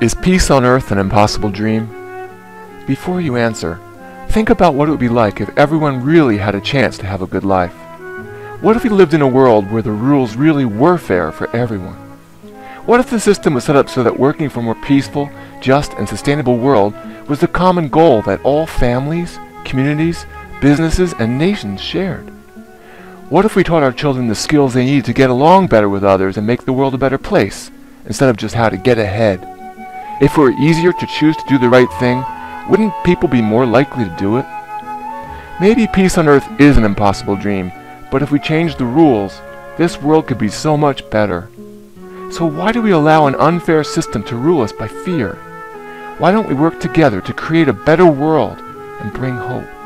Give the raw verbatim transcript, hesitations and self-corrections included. Is peace on earth an impossible dream? Before you answer, think about what it would be like if everyone really had a chance to have a good life. What if we lived in a world where the rules really were fair for everyone? What if the system was set up so that working for a more peaceful, just, and sustainable world was the common goal that all families, communities, businesses, and nations shared? What if we taught our children the skills they need to get along better with others and make the world a better place, instead of just how to get ahead? If it were easier to choose to do the right thing, wouldn't people be more likely to do it? Maybe peace on earth is an impossible dream, but if we change the rules, this world could be so much better. So why do we allow an unfair system to rule us by fear? Why don't we work together to create a better world and bring hope?